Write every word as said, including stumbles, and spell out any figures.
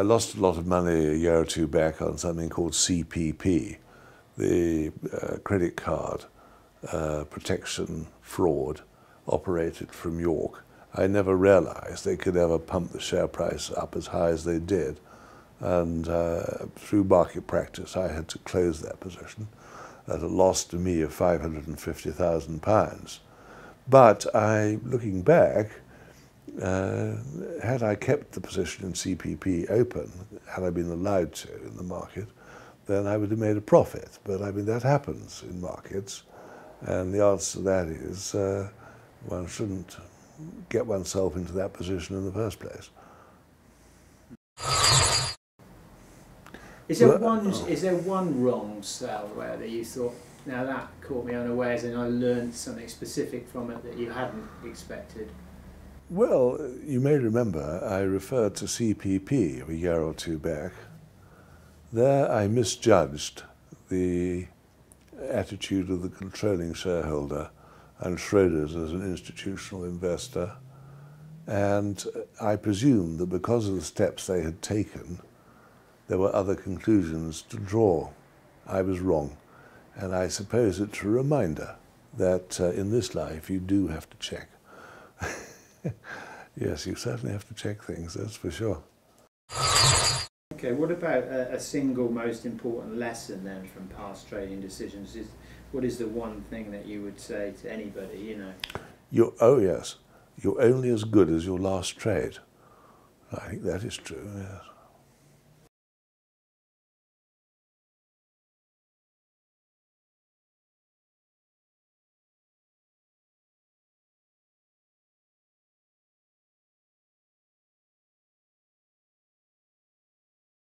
I lost a lot of money a year or two back on something called C P P, the uh, credit card uh, protection fraud operated from York. I never realized they could ever pump the share price up as high as they did. And uh, through market practice, I had to close that position at a loss to me of five hundred and fifty thousand pounds. But I, looking back, uh, had I kept the position in C P P open, had I been allowed to in the market, then I would have made a profit. But I mean, that happens in markets. And the answer to that is uh, one shouldn't get oneself into that position in the first place. Is there one, is there one wrong sell where that you thought, now that caught me unawares and I learned something specific from it that you hadn't expected? Well, you may remember I referred to C P P a year or two back. There I misjudged the attitude of the controlling shareholder and Schroder's as an institutional investor. And I presumed that because of the steps they had taken, there were other conclusions to draw. I was wrong. And I suppose it's a reminder that uh, in this life you do have to check. Yes, you certainly have to check things, that's for sure. Okay, what about a, a single most important lesson then from past trading decisions? Is, what is the one thing that you would say to anybody, you know? You're, oh yes, you're only as good as your last trade. I think that is true, yes.